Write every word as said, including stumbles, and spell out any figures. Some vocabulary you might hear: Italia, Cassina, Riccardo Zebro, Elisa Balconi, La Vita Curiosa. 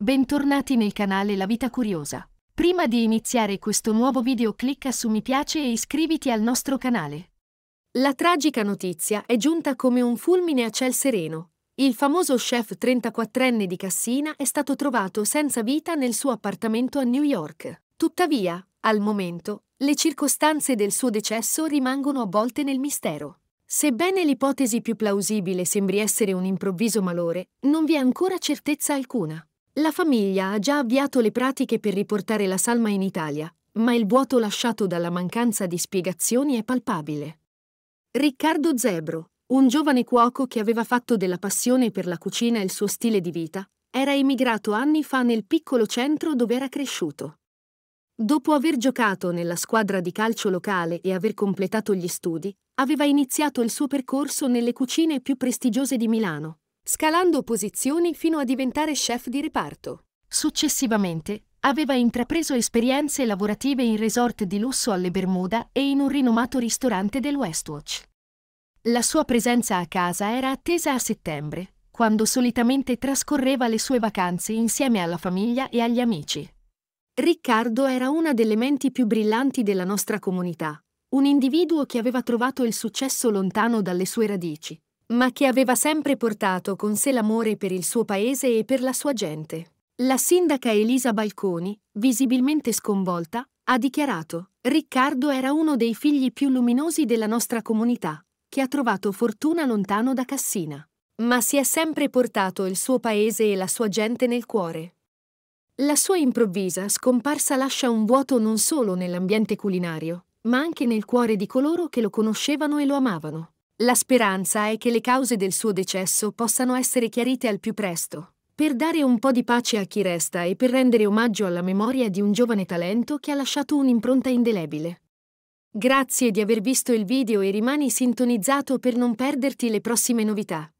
Bentornati nel canale La Vita Curiosa. Prima di iniziare questo nuovo video clicca su mi piace e iscriviti al nostro canale. La tragica notizia è giunta come un fulmine a ciel sereno. Il famoso chef trentaquattrenne di Cassina è stato trovato senza vita nel suo appartamento a New York. Tuttavia, al momento, le circostanze del suo decesso rimangono avvolte nel mistero. Sebbene l'ipotesi più plausibile sembri essere un improvviso malore, non vi è ancora certezza alcuna. La famiglia ha già avviato le pratiche per riportare la salma in Italia, ma il vuoto lasciato dalla mancanza di spiegazioni è palpabile. Riccardo Zebro, un giovane cuoco che aveva fatto della passione per la cucina il suo stile di vita, era emigrato anni fa nel piccolo centro dove era cresciuto. Dopo aver giocato nella squadra di calcio locale e aver completato gli studi, aveva iniziato il suo percorso nelle cucine più prestigiose di Milano, scalando posizioni fino a diventare chef di reparto. Successivamente, aveva intrapreso esperienze lavorative in resort di lusso alle Bermuda e in un rinomato ristorante del Westwatch. La sua presenza a casa era attesa a settembre, quando solitamente trascorreva le sue vacanze insieme alla famiglia e agli amici. Riccardo era una delle menti più brillanti della nostra comunità, un individuo che aveva trovato il successo lontano dalle sue radici, ma che aveva sempre portato con sé l'amore per il suo paese e per la sua gente. La sindaca Elisa Balconi, visibilmente sconvolta, ha dichiarato: «Riccardo era uno dei figli più luminosi della nostra comunità, che ha trovato fortuna lontano da Cassina, ma si è sempre portato il suo paese e la sua gente nel cuore». La sua improvvisa scomparsa lascia un vuoto non solo nell'ambiente culinario, ma anche nel cuore di coloro che lo conoscevano e lo amavano. La speranza è che le cause del suo decesso possano essere chiarite al più presto, per dare un po' di pace a chi resta e per rendere omaggio alla memoria di un giovane talento che ha lasciato un'impronta indelebile. Grazie di aver visto il video e rimani sintonizzato per non perderti le prossime novità.